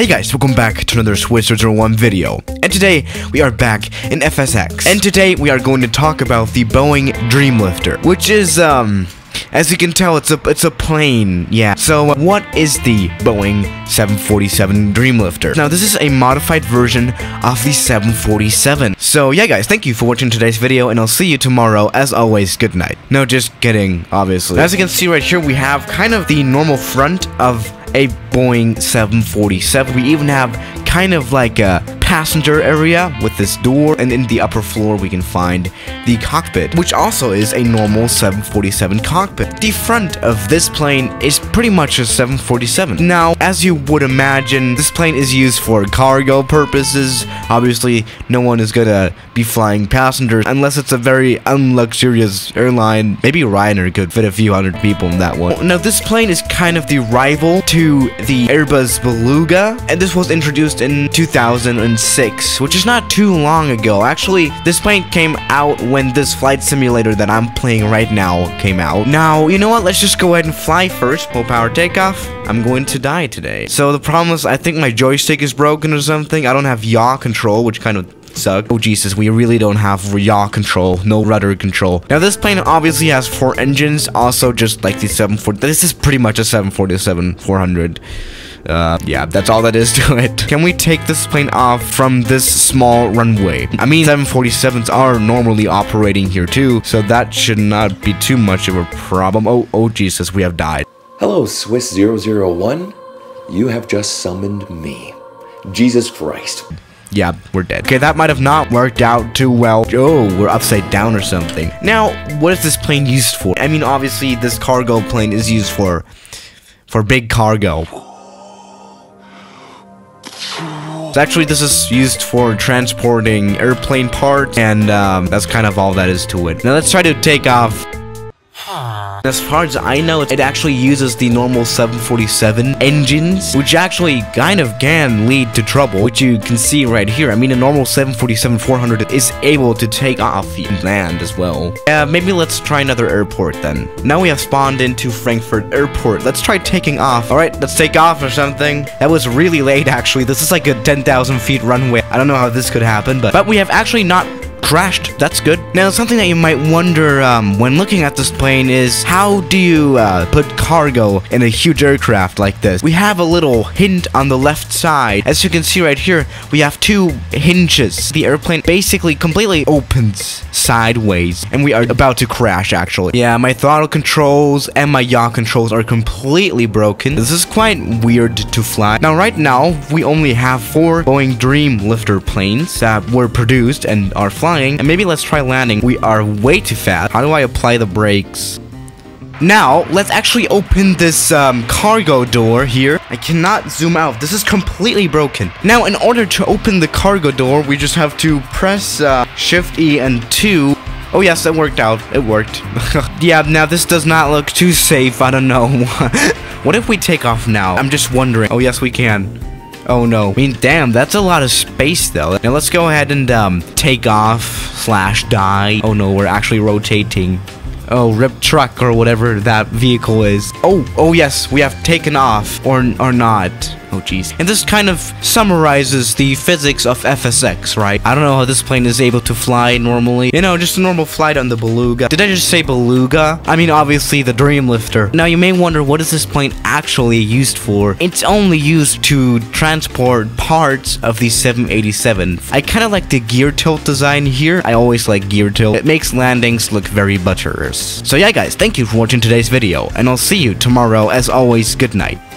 Hey guys, welcome back to another Swiss001 video, and today we are back in FSX, and today we are going to talk about the Boeing Dreamlifter, which is, as you can tell, it's a plane, yeah. So, what is the Boeing 747 Dreamlifter? Now, this is a modified version of the 747. So, yeah, guys, thank you for watching today's video, and I'll see you tomorrow. As always, good night. No, just kidding, obviously. As you can see right here, we have kind of the normal front of a Boeing 747. We even have kind of like a passenger area with this door, and in the upper floor we can find the cockpit, which also is a normal 747 cockpit. The front of this plane is pretty much a 747. Now, as you would imagine, this plane is used for cargo purposes. Obviously, no one is gonna be flying passengers unless it's a very unluxurious airline. Maybe Ryanair could fit a few hundred people in that one. Now, this plane is kind of the rival to the Airbus Beluga, and this was introduced in 2006, which is not too long ago. Actually, this plane came out when this flight simulator that I'm playing right now came out. Now, you know what? Let's just go ahead and fly first. Full power takeoff. I'm going to die today. So the problem is, I think my joystick is broken or something. I don't have yaw control, which kind of suck. Oh Jesus, we really don't have yaw control, no rudder control. Now this plane obviously has four engines, also just like the 747. This is pretty much a 747-400. Yeah, that's all that is to it. Can we take this plane off from this small runway? I mean, 747s are normally operating here too, so that should not be too much of a problem. Oh Jesus, we have died. Hello, Swiss001. You have just summoned me. Jesus Christ. Yeah, we're dead. Okay, that might have not worked out too well. Oh, we're upside down or something. Now, what is this plane used for? I mean, obviously, this cargo plane is used for big cargo. So actually, this is used for transporting airplane parts, and that's kind of all that is to it. Now, let's try to take off. As far as I know, it actually uses the normal 747 engines, which actually kind of can lead to trouble, which you can see right here. I mean, a normal 747-400 is able to take off and land as well. Maybe let's try another airport then. Now we have spawned into Frankfurt Airport. Let's try taking off. All right, let's take off or something. That was really late, actually. This is like a 10,000 feet runway. I don't know how this could happen, but we have actually not crashed. That's good. Now, something that you might wonder when looking at this plane is, how do you put cargo in a huge aircraft like this? We have a little hint on the left side. As you can see right here, we have two hinges. The airplane basically completely opens sideways, and we are about to crash, actually. Yeah, my throttle controls and my yaw controls are completely broken. This is quite weird to fly. Now, right now, we only have four Boeing Dreamlifter planes that were produced and are flying. And maybe let's try landing. We are way too fast. How do I apply the brakes? Now, let's actually open this cargo door here. I cannot zoom out. This is completely broken. Now, in order to open the cargo door, we just have to press Shift E and 2. Oh yes, that worked out. It worked. Yeah, now this does not look too safe. I don't know. What if we take off now? I'm just wondering. Oh yes, we can. Oh no. I mean, damn, that's a lot of space though. Now let's go ahead and take off slash die. Oh no, we're actually rotating. Oh, rip truck or whatever that vehicle is. Oh yes, we have taken off or not. Oh jeez. And this kind of summarizes the physics of FSX, right? I don't know how this plane is able to fly normally. You know, just a normal flight on the Beluga. Did I just say Beluga? I mean, obviously the Dreamlifter. Now, you may wonder, what is this plane actually used for? It's only used to transport parts of the 787. I kind of like the gear tilt design here. I always like gear tilt. It makes landings look very butterous. So yeah, guys, thank you for watching today's video, and I'll see you tomorrow. As always, good night.